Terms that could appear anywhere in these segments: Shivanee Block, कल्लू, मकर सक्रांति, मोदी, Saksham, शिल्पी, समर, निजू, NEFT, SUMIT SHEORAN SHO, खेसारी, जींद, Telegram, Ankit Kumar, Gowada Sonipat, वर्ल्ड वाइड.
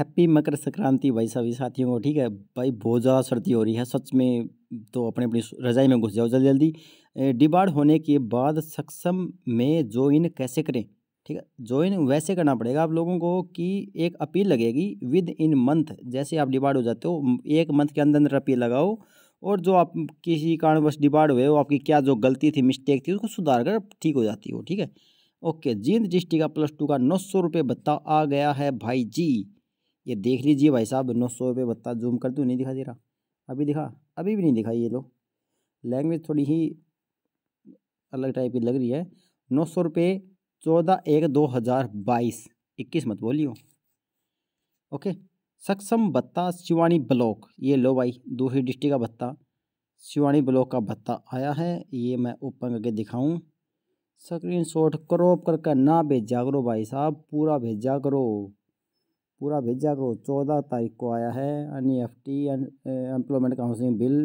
Happy Makar Sankranti भाई सभी साथियों को। ठीक है भाई, बहुत ज़्यादा सर्दी हो रही है सच में, तो अपने अपनी रज़ाई में घुस जाओ जल्दी जल्दी। डिबाड़ होने के बाद सक्षम में ज्वाइन कैसे करें? ठीक है, ज्वाइन वैसे करना पड़ेगा आप लोगों को कि एक अपील लगेगी विद इन मंथ। जैसे आप डिबाड़ हो जाते हो एक मंथ के अंदर अंदर अपील लगाओ, और जो आप किसी कारणवश डिबाड़ हुए हो, आपकी क्या जो गलती थी, मिस्टेक थी, उसको सुधार कर ठीक हो जाती हो। ठीक है ओके। जींद डिस्ट्रिक्ट का +2 का 900 रुपये भत्ता आ गया है भाई जी, ये देख लीजिए भाई साहब। 900 रुपये भत्ता, जूम कर दूँ, नहीं दिखा दे रहा, अभी दिखा, अभी भी नहीं दिखा। ये लो, लैंग्वेज थोड़ी ही अलग टाइप की लग रही है। 900 रुपये 14/1/2022 मत बोलियो। ओके, सक्षम भत्ता शिवानी ब्लॉक, ये लो भाई, दूसरी डिस्ट्रिक्ट का भत्ता शिवानी ब्लॉक का भत्ता आया है। ये मैं ओपन करके दिखाऊँ, स्क्रीन शॉट क्रॉप करके ना भेजा करो भाई साहब, पूरा भेजा करो, पूरा भेजा करो। 14 तारीख को आया है NEFT एम्प्लॉयमेंट काउंसिलिंग बिल,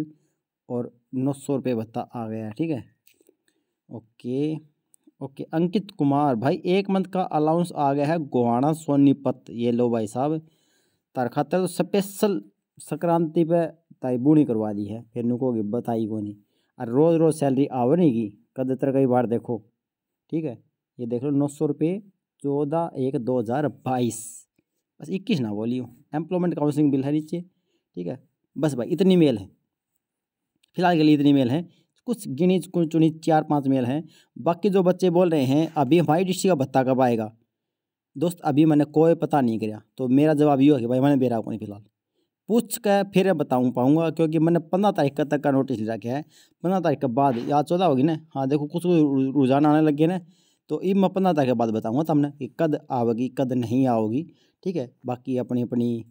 और 900 रुपये भत्ता आ गया है। ठीक है ओके ओके। अंकित कुमार भाई, 1 मंथ का अलाउंस आ गया है गोवाड़ा सोनीपत, ये लो भाई साहब। तार खाता तो स्पेशल संक्रांति पे तारीबूनी करवा दी है, फिर नुकोगी बताई को नहीं। और रोज़ रोज़ सैलरी आवनी की कदर कई बार देखो। ठीक है ये देख लो, 900 रुपये 14/1/2022, बस 21 ना बोलियो। एम्प्लॉयमेंट काउंसिलिंग बिल है नीचे। ठीक है बस भाई, इतनी मेल है फिलहाल के लिए, इतनी मेल है, कुछ गिनी चुनी 4-5 मेल हैं। बाकी जो बच्चे बोल रहे हैं अभी हमारी डिस्ट्रिक्ट का भत्ता कब आएगा, दोस्त अभी मैंने कोई पता नहीं किया, तो मेरा जवाब ये है कि भाई मैंने बेरा को नहीं फिलहाल पूछ कर फिर बताऊँ पाऊँगा, क्योंकि मैंने 15 तारीख तक का नोटिस ले रखा है। 15 तारीख के बाद या 14 होगी ना, हाँ देखो कुछ रुझान आने लग गए ना, तो ये मैं 15 तारीख के बाद बताऊँगा तुमने कि कद आओगी कद नहीं आओगी। ठीक है बाकी अपनी अपनी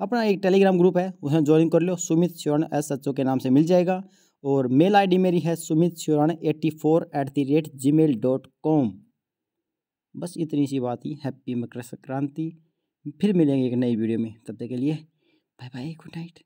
अपना एक टेलीग्राम ग्रुप है, उसमें ज्वाइन कर लो, सुमित श्योरण SHO के नाम से मिल जाएगा। और मेल आईडी मेरी है sumitshioran84@gmail.com। बस इतनी सी बात ही। हैप्पी मकर संक्रांति, फिर मिलेंगे एक नई वीडियो में, तब तक के लिए बाय बाय, गुड नाइट।